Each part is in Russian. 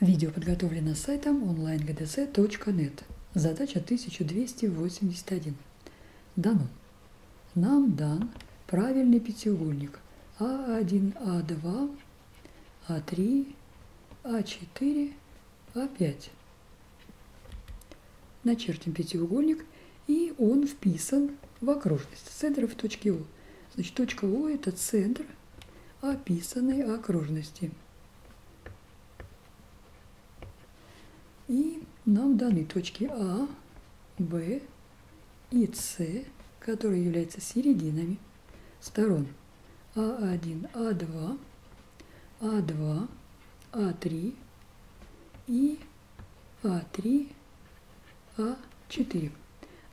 Видео подготовлено сайтом onlinegdc.net. Задача 1281. Дано. Нам дан правильный пятиугольник А1, А2, А3, А4, А5. Начертим пятиугольник, и он вписан в окружность центра в точке О. Значит, точка О – это центр описанной окружности. И нам даны точки А, Б и С, которые являются серединами сторон А1, А2, А2, А3 и А3, А4.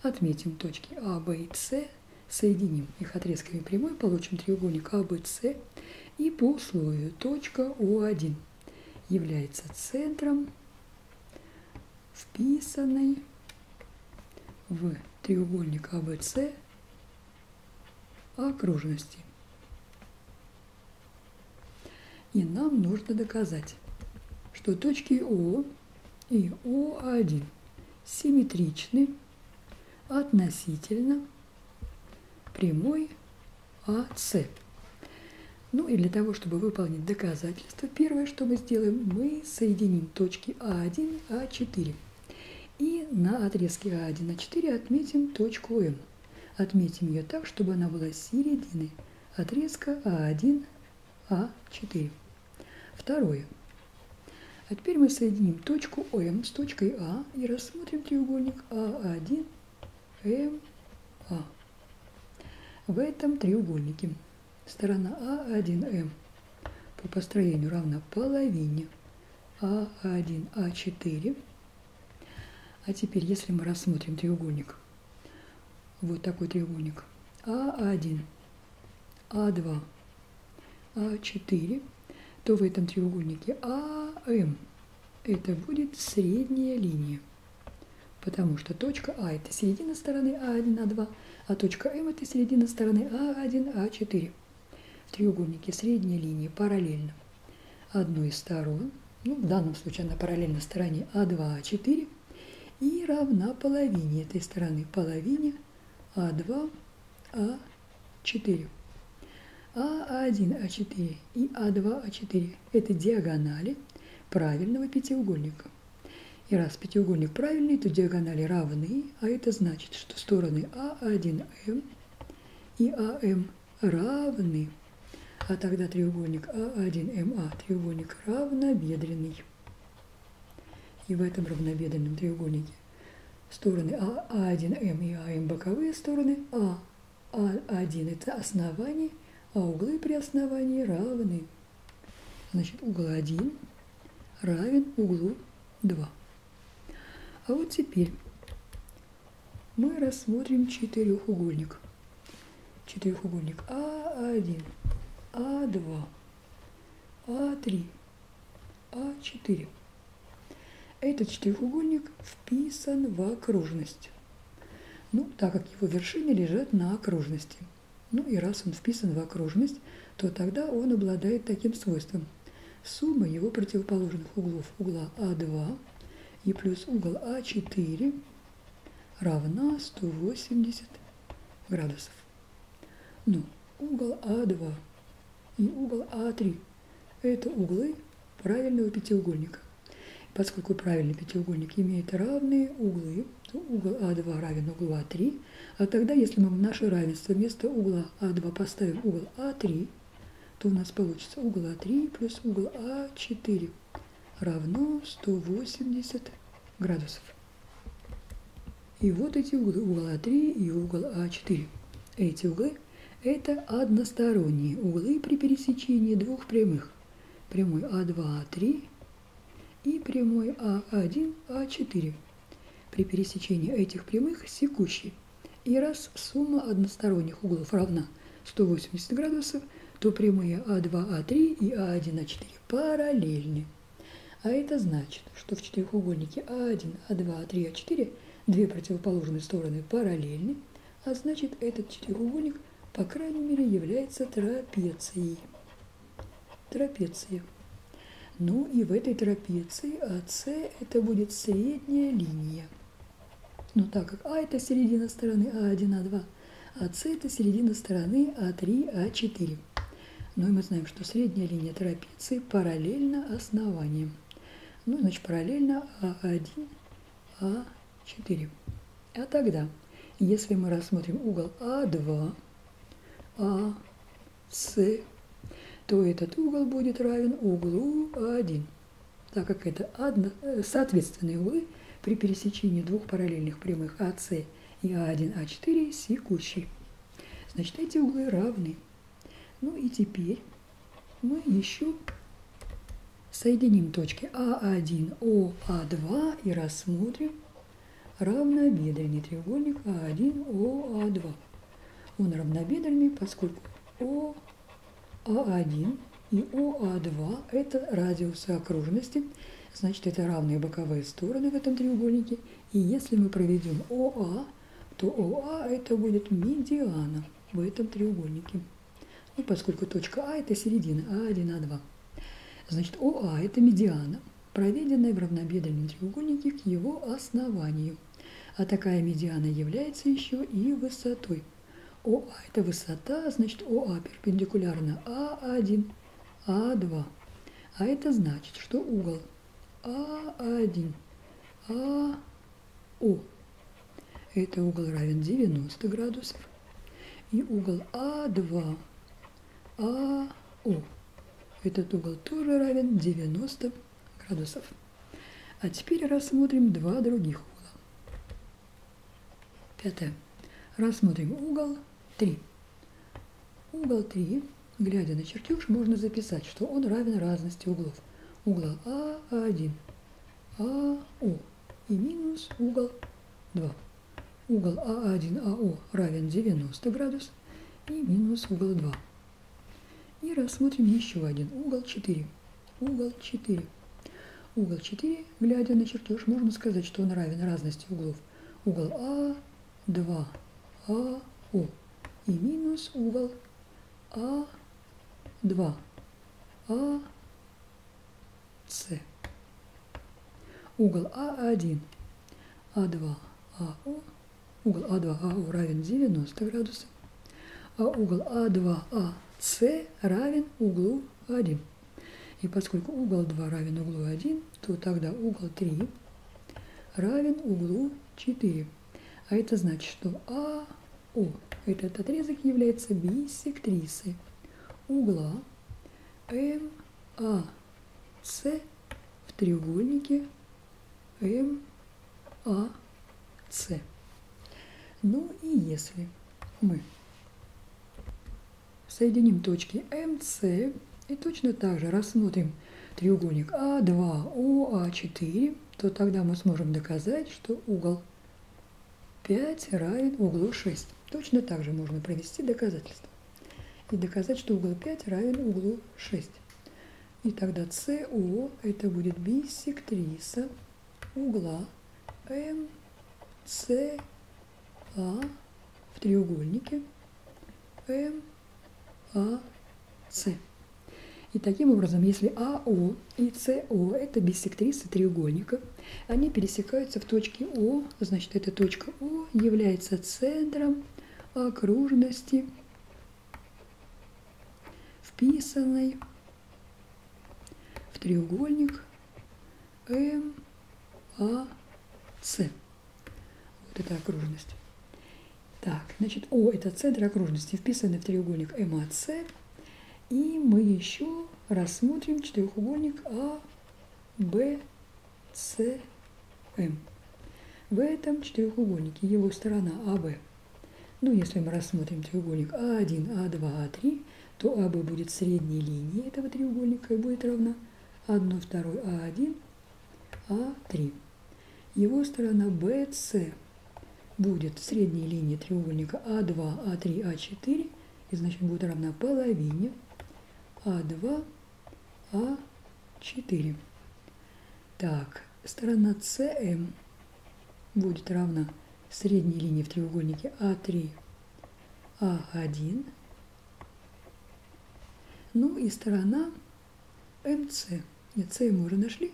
Отметим точки А, Б и С, соединим их отрезками прямой, получим треугольник А, Б, С, и по условию точка О1 является центром вписанной в треугольник АВС окружности. И нам нужно доказать, что точки О и О1 симметричны относительно прямой АС. Ну и для того, чтобы выполнить доказательство, первое, что мы сделаем, мы соединим точки А1 и А4. И на отрезке А1, А4 отметим точку М. Отметим ее так, чтобы она была серединой отрезка А1, А4. Второе. А теперь мы соединим точку М с точкой А и рассмотрим треугольник А1, МА. В этом треугольнике сторона А1М по построению равна половине А1, А4. А теперь, если мы рассмотрим треугольник, вот такой треугольник А1, А2, А4, то в этом треугольнике АМ это будет средняя линия, потому что точка А это середина стороны А1, А2, а точка М это середина стороны А1, А4. В треугольнике средняя линия параллельна одной из сторон, ну, в данном случае она параллельна стороне А2, А4, и равна половине этой стороны, половине А2, А4. А1, А4 и А2, А4 – это диагонали правильного пятиугольника. И раз пятиугольник правильный, то диагонали равны, а это значит, что стороны А1М и АМ равны. А тогда треугольник А1МА – треугольник равнобедренный. И в этом равнобедренном треугольнике стороны А1М и АМ боковые стороны, А1 это основание, а углы при основании равны. Значит, угол 1 равен углу 2. А вот теперь мы рассмотрим четырехугольник. Четырехугольник А1, А2, А3, А4. Этот четырехугольник вписан в окружность, ну, так как его вершины лежат на окружности. Ну и раз он вписан в окружность, то тогда он обладает таким свойством. Сумма его противоположных углов угла А2 и плюс угол А4 равна 180 градусов. Но угол А2 и угол А3 – это углы правильного пятиугольника. Поскольку правильный пятиугольник имеет равные углы, то угол А2 равен углу А3, а тогда, если мы в наше равенство вместо угла А2 поставим угол А3, то у нас получится угол А3 плюс угол А4 равно 180 градусов. И вот эти углы, угол А3 и угол А4. Эти углы – это односторонние углы при пересечении двух прямых. Прямой А2, А3 и прямой А1, А4. При пересечении этих прямых секущие. И раз сумма односторонних углов равна 180 градусов, то прямые А2, А3 и А1, А4 параллельны. А это значит, что в четырехугольнике А1, А2, А3, А4 две противоположные стороны параллельны, а значит, этот четырехугольник, по крайней мере, является трапецией. Трапеция. Ну и в этой трапеции АС это будет средняя линия. Но так как А это середина стороны А1, А2, АС это середина стороны А3, А4. Ну и мы знаем, что средняя линия трапеции параллельна основаниям. Ну, значит, параллельно А1, А4. А тогда, если мы рассмотрим угол А2, АС, то этот угол будет равен углу А1, так как это соответственные углы при пересечении двух параллельных прямых АС и А1, А4 секущие. Значит, эти углы равны. Ну и теперь мы еще соединим точки А1, О, А2 и рассмотрим равнобедренный треугольник А1, О, А2. Он равнобедренный, поскольку О, А1 и ОА2 – это радиусы окружности, значит, это равные боковые стороны в этом треугольнике. И если мы проведем ОА, то ОА – это будет медиана в этом треугольнике. Ну, поскольку точка А – это середина, А1, А2. Значит, ОА – это медиана, проведенная в равнобедренном треугольнике к его основанию. А такая медиана является еще и высотой. ОА – это высота, значит, ОА перпендикулярно А1, А2. А это значит, что угол А1, АО – это угол равен 90 градусов, и угол А2, АО – этот угол тоже равен 90 градусов. А теперь рассмотрим два других угла. Пятое. Рассмотрим угол 3. Угол 3, глядя на чертеж, можно записать, что он равен разности углов. Угла А1, АО и минус угол 2. Угол А1, АО равен 90 градусов и минус угол 2. И рассмотрим еще один угол 4. Угол 4. Угол 4, глядя на чертеж, можно сказать, что он равен разности углов. Угол А2, АО и минус угол А2, АС. Угол А1, А2, АО, угол А2, АО равен 90 градусов, а угол А2, АС равен углу 1. И поскольку угол 2 равен углу 1, то тогда угол 3 равен углу 4. А это значит, что АО, этот отрезок является биссектрисой угла МАС в треугольнике МАС. Ну и если мы соединим точки МС и точно так же рассмотрим треугольник А2, ОА4, то тогда мы сможем доказать, что угол 5 равен углу 6. Точно так же можно провести доказательство. И доказать, что угол 5 равен углу 6. И тогда СО это будет биссектриса угла МСА в треугольнике МАС. И таким образом, если АО и СО это биссектрисы треугольника, они пересекаются в точке О, значит, эта точка О является центром окружности, вписанной в треугольник МАС. Вот это окружность. Так, значит, О это центр окружности, вписанный в треугольник МАС. И мы еще рассмотрим четырехугольник АБСМ. В этом четырехугольнике его сторона АБ. Ну, если мы рассмотрим треугольник А1, А2, А3, то АБ будет средней линией этого треугольника и будет равна 1, 2, А1, А3. Его сторона БС будет средней линией треугольника А2, А3, А4, и значит будет равна половине А2, А4. Так, сторона СМ будет равна средней линии в треугольнике А3, А1. Ну и сторона МС Нет, С мы уже нашли.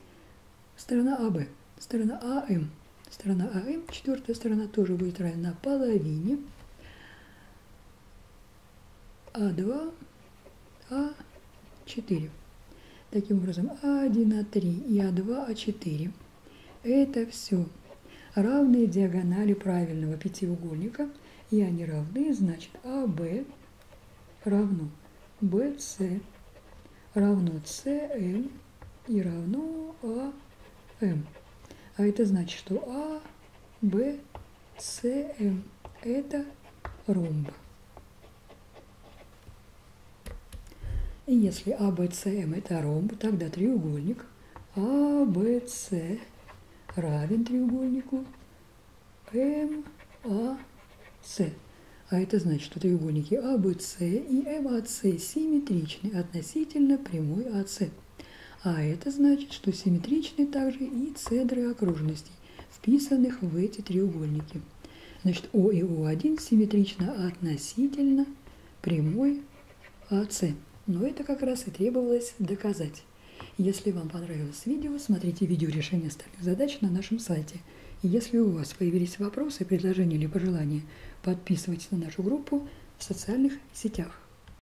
Сторона АБ. Сторона АМ. Сторона АМ, четвертая сторона, тоже будет равна половине. А2, А4. Таким образом, А1, А3 и А2, А4. Это все равные диагонали правильного пятиугольника. И они равны, значит, АВ равно ВС, равно СМ и равно АМ. А это значит, что АВСМ – это ромб. И если АВСМ – это ромб, тогда треугольник АВС равен треугольнику МАС. А это значит, что треугольники АВС и МАС симметричны относительно прямой АС. А это значит, что симметричны также и центры окружностей, вписанных в эти треугольники. Значит, О и О1 симметрично относительно прямой АС. Но это как раз и требовалось доказать. Если вам понравилось видео, смотрите видео решения остальных задач на нашем сайте. И если у вас появились вопросы, предложения или пожелания, подписывайтесь на нашу группу в социальных сетях.